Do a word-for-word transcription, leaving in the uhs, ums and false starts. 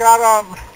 got um